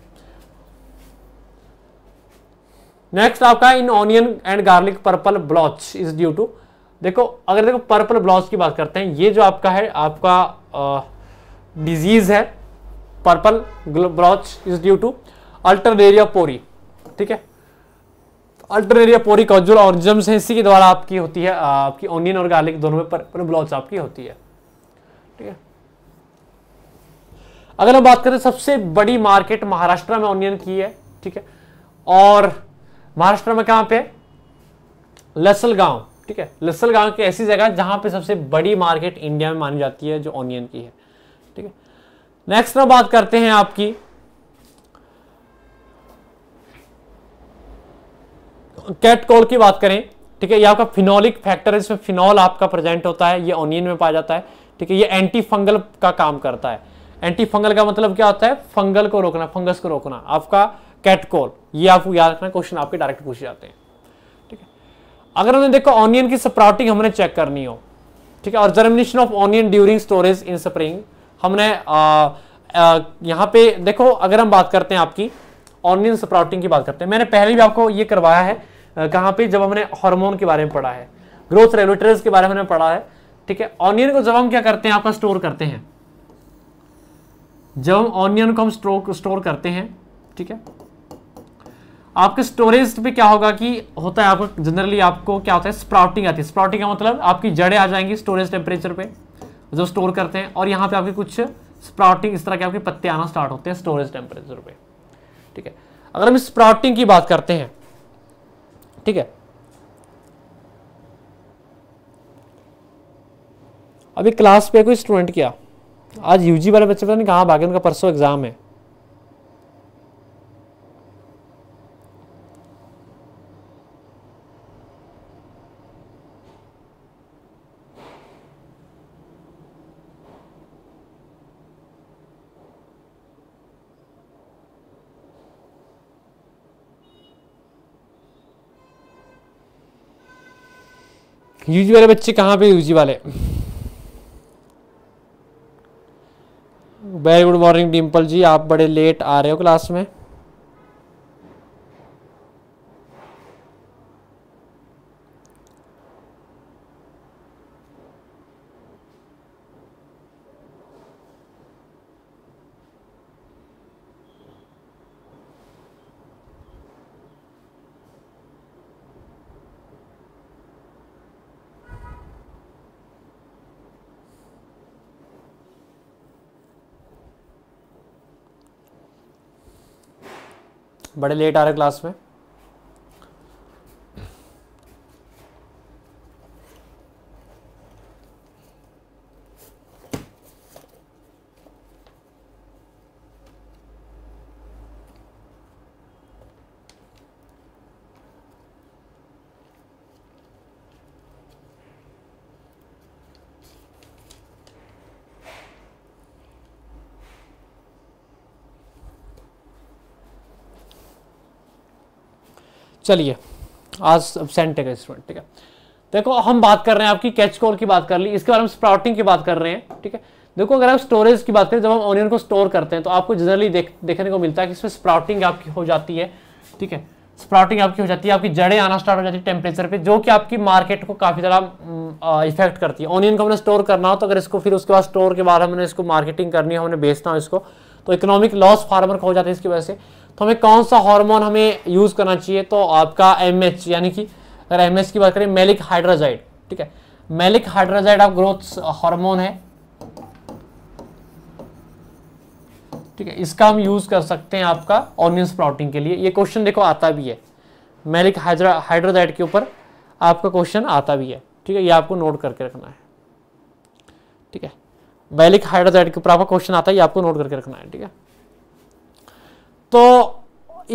नेक्स्ट आपका in onion and garlic purple blotch is due to, देखो अगर देखो पर्पल ब्लॉच की बात करते हैं, ये जो आपका है आपका डिजीज है, purple blotch is due to alternaria porri. ठीक है, अल्टरनेरिया पोरी कॉजुल ऑर्गेनिज्म से इसी के द्वारा आपकी होती है, आपकी ऑनियन और गार्लिक दोनों में पर्पल ब्लॉच आपकी होती है। ठीक है, अगर हम बात करें सबसे बड़ी मार्केट महाराष्ट्र में ऑनियन की है। ठीक है, और महाराष्ट्र में कहाँ पे है? लसलगांव। ठीक है, लसलगांव की ऐसी जगह जहां पे सबसे बड़ी मार्केट इंडिया में मानी जाती है जो ऑनियन की है। ठीक है, नेक्स्ट में बात करते हैं आपकी कैटकॉल की बात करें। ठीक है, ये आपका फिनोलिक फैक्टर है, इसमें फिनॉल आपका प्रेजेंट होता है, ये ऑनियन में पाया जाता है। ठीक है, ये एंटी फंगल का काम करता है। एंटी फंगल का मतलब क्या होता है? फंगल को रोकना, फंगस को रोकना। आपका कैटकॉल, ये आपको याद रखना, क्वेश्चन आपके डायरेक्ट पूछे जाते हैं। ठीक है, अगर हमने देखो ऑनियन की स्प्राउटिंग हमने चेक करनी हो, ठीक है, और germination of onion during storage in spring हमने आ, आ, यहाँ पे देखो। अगर हम बात करते हैं आपकी ऑनियन स्प्राउटिंग की बात करते हैं, मैंने पहले भी आपको ये करवाया है, कहाँ पे, जब हमने हार्मोन के बारे में पढ़ा है, ग्रोथ रेगुलेटर्स के बारे में हमने पढ़ा है। ठीक है, ऑनियन को जब हम क्या करते हैं आपका स्टोर करते हैं, जब हम ऑनियन को हम स्टोर स्टोर करते हैं। ठीक है, आपके स्टोरेज पे क्या होगा कि होता है आपको जनरली आपको क्या होता है स्प्राउटिंग आती है। स्प्राउटिंग का मतलब आपकी जड़ें आ जाएंगी स्टोरेज टेम्परेचर पे जब स्टोर करते हैं, और यहाँ पे आपके कुछ स्प्राउटिंग इस तरह के आपके पत्ते आना स्टार्ट होते हैं स्टोरेज टेम्परेचर पे। ठीक है, अगर हम स्प्राउटिंग की बात करते हैं, ठीक है, अभी क्लास पे कोई स्टूडेंट किया, आज यूजी वाले बच्चे पता नहीं कहाँ भागे, उनका परसों एग्जाम है। यूजी वाले बच्चे कहाँ पे? यूजी वाले, very good morning Dimple ji, आप बड़े लेट आ रहे हो क्लास में। बड़े लेट आ रहे क्लास में। चलिए, आज एब्सेंट है स्टूडेंट। ठीक है, देखो हम बात कर रहे हैं आपकी कैच कॉल की बात कर ली, इसके बाद हम स्प्राउटिंग की बात कर रहे हैं। ठीक है, देखो अगर आप स्टोरेज की बात करें, जब हम ऑनियन को स्टोर करते हैं तो आपको जनरली देख, देखने को मिलता है कि इसमें स्प्राउटिंग आपकी हो जाती है। ठीक है, स्प्राउटिंग आपकी हो जाती है, आपकी जड़ें आना स्टार्ट हो जाती है टेम्परेचर पर, जो कि आपकी मार्केट को काफ़ी ज़्यादा इफेक्ट करती है। ऑनियन को हमने स्टोर करना हो तो अगर इसको फिर उसके बाद स्टोर के बाद हमने इसको मार्केटिंग करनी हो, हमने बेचना हो इसको, तो इकोनॉमिक लॉस फार्मर को हो जाता है इसकी वजह से। तो हमें कौन सा हार्मोन हमें यूज़ करना चाहिए? तो आपका एमएच, यानी कि अगर एमएच की बात करें मैलिक हाइड्राजाइड। ठीक है, मैलिक हाइड्राजाइड आप ग्रोथ हार्मोन है। ठीक है, इसका हम यूज़ कर सकते हैं आपका ऑनियन स्प्राउटिंग के लिए। ये क्वेश्चन देखो आता भी है, मैलिक हाइड्रा हाइड्राजाइड के ऊपर आपका क्वेश्चन आता भी है। ठीक है, ये आपको नोट करके रखना है। ठीक है, मैलिक हाइड्राजाइड के ऊपर आपका क्वेश्चन आता है, ये आपको नोट करके रखना है। ठीक है, तो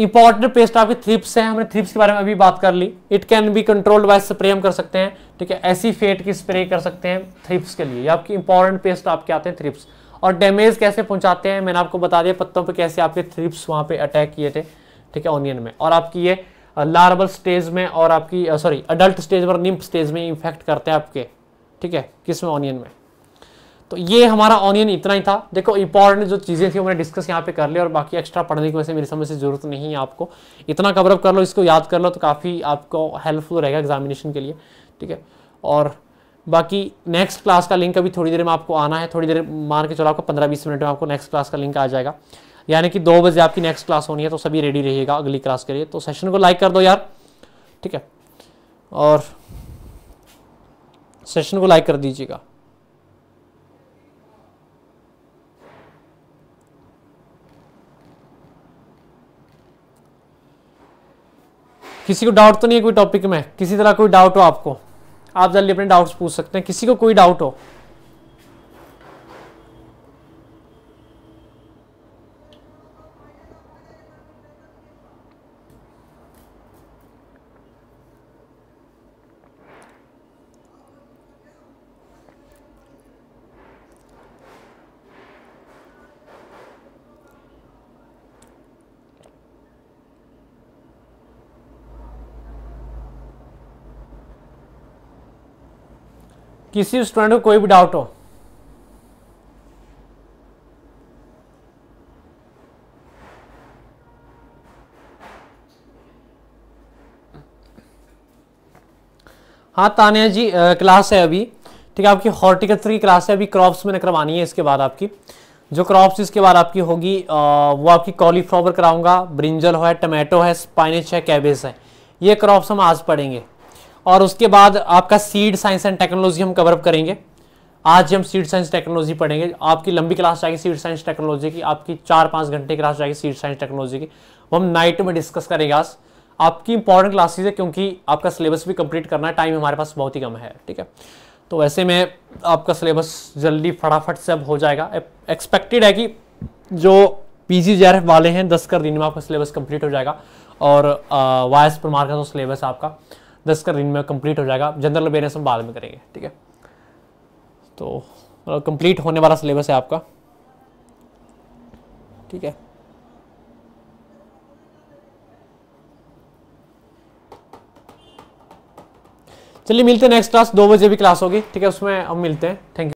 इंपॉर्टेंट पेस्ट आपके थ्रिप्स हैं, हमने थ्रिप्स के बारे में अभी बात कर ली। It can be controlled by spray, हम कर सकते हैं। ठीक है, ऐसी फेट की स्प्रे कर सकते हैं थ्रिप्स के लिए, ये आपकी इंपॉर्टेंट पेस्ट आपके आते हैं थ्रिप्स। और डैमेज कैसे पहुंचाते हैं मैंने आपको बता दिया, पत्तों पे कैसे आपके थ्रिप्स वहाँ पे अटैक किए थे। ठीक है, ऑनियन में, और आपकी ये लार्वल स्टेज में और आपकी सॉरी अडल्ट स्टेज में और निम्फ स्टेज में इन्फेक्ट करते हैं आपके। ठीक है, किस में? ऑनियन में। तो ये हमारा ऑनियन इतना ही था। देखो इंपॉर्टेंट जो चीज़ें थी मैंने डिस्कस यहाँ पे कर ली, और बाकी एक्स्ट्रा पढ़ने की वजह से मेरी समझ से जरूरत नहीं है। आपको इतना कवरअप कर लो, इसको याद कर लो तो काफ़ी आपको हेल्पफुल रहेगा एग्जामिनेशन के लिए। ठीक है, और बाकी नेक्स्ट क्लास का लिंक अभी थोड़ी देर में आपको आना है, थोड़ी देर मान के चलो आपको पंद्रह बीस मिनट में आपको नेक्स्ट क्लास का लिंक आ जाएगा, यानी कि दो बजे आपकी नेक्स्ट क्लास होनी है। तो सभी रेडी रहिएगा अगली क्लास के लिए। तो सेशन को लाइक कर दो यार, ठीक है, और सेशन को लाइक कर दीजिएगा। किसी को डाउट तो नहीं है कोई टॉपिक में? किसी तरह कोई डाउट हो आपको, आप जल्दी अपने डाउट्स पूछ सकते हैं। किसी को कोई डाउट हो? किसी स्टूडेंट को कोई भी डाउट हो? हाँ तानिया जी, आ, क्लास है अभी, ठीक है, आपकी हॉर्टिकल्चर की क्लास है अभी, क्रॉप्स मैंने करवानी है। इसके बाद आपकी जो क्रॉप्स इसके बाद आपकी होगी आ, वो आपकी कॉलीफ्लावर कराऊंगा, ब्रिंजल है, टमाटो है, स्पाइनच है, कैबेज है, ये क्रॉप्स हम आज पढ़ेंगे। और उसके बाद आपका सीड साइंस एंड टेक्नोलॉजी हम कवर अप करेंगे। आज हम सीड साइंस टेक्नोलॉजी पढ़ेंगे। आपकी लंबी क्लास जाएगी सीड साइंस टेक्नोलॉजी की, आपकी चार पाँच घंटे क्लास जाएगी सीड साइंस टेक्नोलॉजी की, वो हम नाइट में डिस्कस करेंगे। आज आपकी इंपॉर्टेंट क्लासेज है क्योंकि आपका सिलेबस भी कंप्लीट करना है, टाइम हमारे पास बहुत ही कम है, ठीक है। तो वैसे में आपका सिलेबस जल्दी फटाफट से अब हो जाएगा। एक्सपेक्टेड है कि जो P G J R F वाले हैं दस कर दिन में आपका सिलेबस कंप्लीट हो जाएगा, और वायस प्रमाण का जो सिलेबस आपका दस का दिन में कंप्लीट हो जाएगा। जनरल अवेयरनेस हम बाद में करेंगे, ठीक है। तो कंप्लीट होने वाला सिलेबस है आपका, ठीक है। चलिए मिलते हैं नेक्स्ट क्लास, दो बजे भी क्लास होगी, ठीक है, उसमें हम मिलते हैं। Thank you.